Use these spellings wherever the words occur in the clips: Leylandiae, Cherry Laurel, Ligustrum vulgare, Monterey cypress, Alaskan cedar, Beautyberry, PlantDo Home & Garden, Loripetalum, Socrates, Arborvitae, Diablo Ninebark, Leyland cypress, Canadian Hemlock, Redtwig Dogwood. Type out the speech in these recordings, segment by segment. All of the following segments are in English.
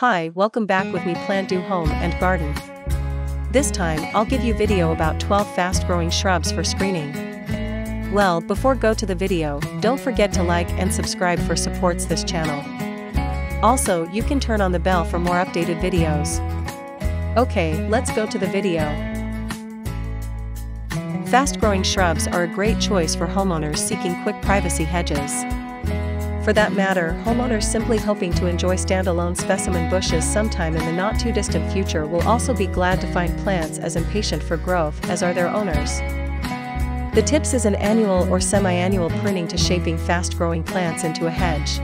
Hi, welcome back with me Plant Du Home and Garden. This time I'll give you video about 12 fast growing shrubs for screening. Well, before go to the video, don't forget to like and subscribe for supports this channel. Also, you can turn on the bell for more updated videos. Okay, let's go to the video. Fast growing shrubs are a great choice for homeowners seeking quick privacy hedges. For that matter, homeowners simply hoping to enjoy standalone specimen bushes sometime in the not-too-distant future will also be glad to find plants as impatient for growth as are their owners. The tips is an annual or semi-annual pruning to shaping fast-growing plants into a hedge.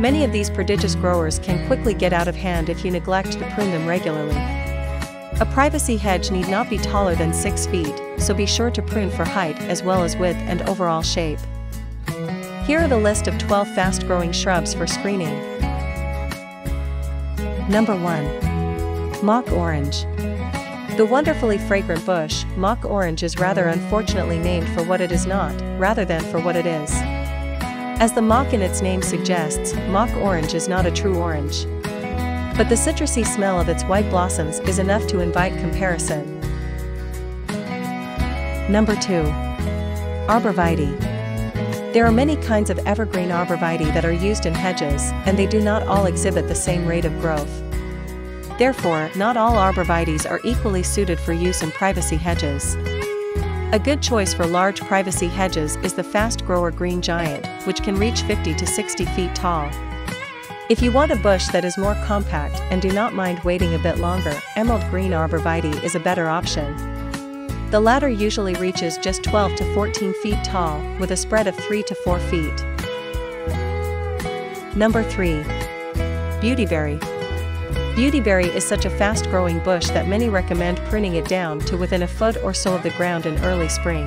Many of these prodigious growers can quickly get out of hand if you neglect to prune them regularly. A privacy hedge need not be taller than 6 feet, so be sure to prune for height as well as width and overall shape. Here are the list of 12 fast-growing shrubs for screening. Number 1. Mock Orange. The wonderfully fragrant bush, mock orange, is rather unfortunately named for what it is not, rather than for what it is. As the mock in its name suggests, mock orange is not a true orange. But the citrusy smell of its white blossoms is enough to invite comparison. Number 2. Arborvitae. There are many kinds of evergreen arborvitae that are used in hedges, and they do not all exhibit the same rate of growth. Therefore, not all arborvitaes are equally suited for use in privacy hedges. A good choice for large privacy hedges is the fast-grower green giant, which can reach 50 to 60 feet tall. If you want a bush that is more compact and do not mind waiting a bit longer, emerald green arborvitae is a better option. The latter usually reaches just 12 to 14 feet tall, with a spread of 3 to 4 feet. Number 3. Beautyberry. Beautyberry is such a fast-growing bush that many recommend pruning it down to within a foot or so of the ground in early spring.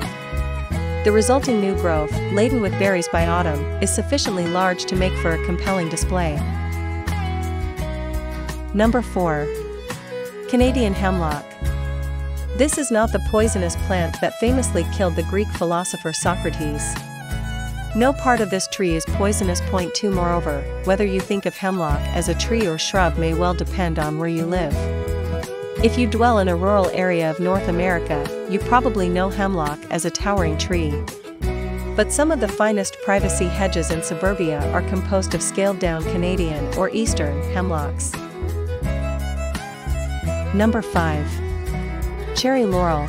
The resulting new growth, laden with berries by autumn, is sufficiently large to make for a compelling display. Number 4. Canadian Hemlock. This is not the poisonous plant that famously killed the Greek philosopher Socrates. No part of this tree is poisonous. Point 2. Moreover, whether you think of hemlock as a tree or shrub may well depend on where you live. If you dwell in a rural area of North America, you probably know hemlock as a towering tree. But some of the finest privacy hedges in suburbia are composed of scaled-down Canadian or Eastern hemlocks. Number 5. Cherry Laurel.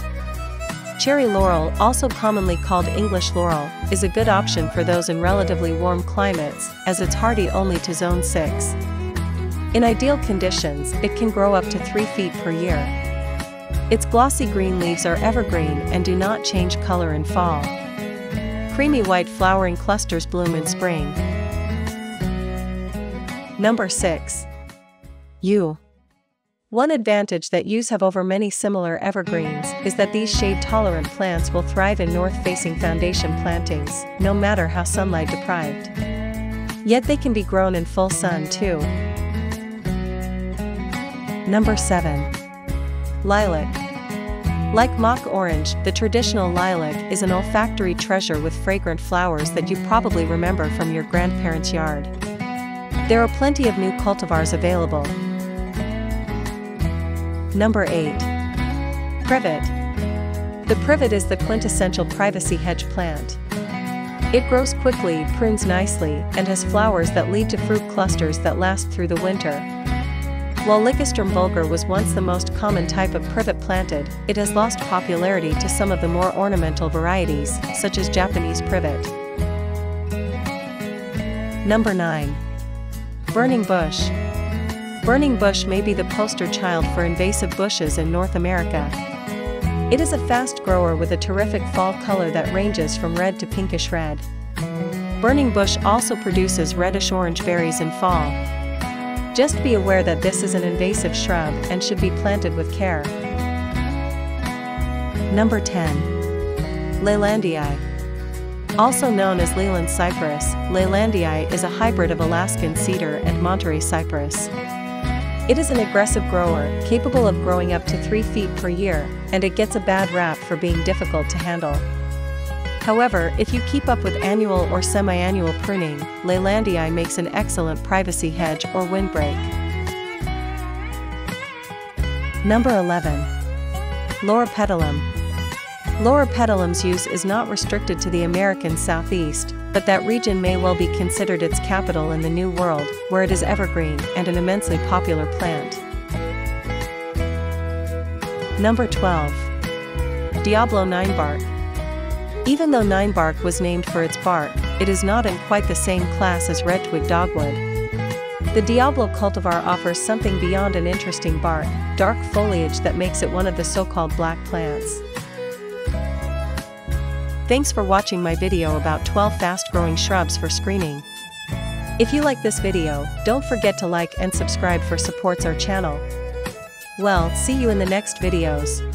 Cherry Laurel, also commonly called English Laurel, is a good option for those in relatively warm climates, as it's hardy only to zone 6. In ideal conditions, it can grow up to 3 feet per year. Its glossy green leaves are evergreen and do not change color in fall. Creamy white flowering clusters bloom in spring. Number 6. Yew. One advantage that yews have over many similar evergreens is that these shade-tolerant plants will thrive in north-facing foundation plantings, no matter how sunlight-deprived. Yet they can be grown in full sun too. Number 7. Lilac. Like mock orange, the traditional lilac is an olfactory treasure with fragrant flowers that you probably remember from your grandparents' yard. There are plenty of new cultivars available. Number 8. Privet. The privet is the quintessential privacy hedge plant. It grows quickly, prunes nicely, and has flowers that lead to fruit clusters that last through the winter. While Ligustrum vulgare was once the most common type of privet planted, it has lost popularity to some of the more ornamental varieties, such as Japanese privet. Number 9. Burning bush. Burning bush may be the poster child for invasive bushes in North America. It is a fast grower with a terrific fall color that ranges from red to pinkish red. Burning bush also produces reddish-orange berries in fall. Just be aware that this is an invasive shrub and should be planted with care. Number 10. Leylandiae. Also known as Leyland cypress, Leylandiae is a hybrid of Alaskan cedar and Monterey cypress. It is an aggressive grower, capable of growing up to 3 feet per year, and it gets a bad rap for being difficult to handle. However, if you keep up with annual or semi-annual pruning, Leylandiae makes an excellent privacy hedge or windbreak. Number 11. Loripetalum. Loripetalum's use is not restricted to the American Southeast, but that region may well be considered its capital in the New World, where it is evergreen and an immensely popular plant. Number 12. Diablo Ninebark. Even though Ninebark was named for its bark, it is not in quite the same class as Redtwig Dogwood. The Diablo cultivar offers something beyond an interesting bark, dark foliage that makes it one of the so-called black plants. Thanks for watching my video about 12 fast-growing shrubs for screening. If you like this video, don't forget to like and subscribe for supports our channel. Well, see you in the next videos.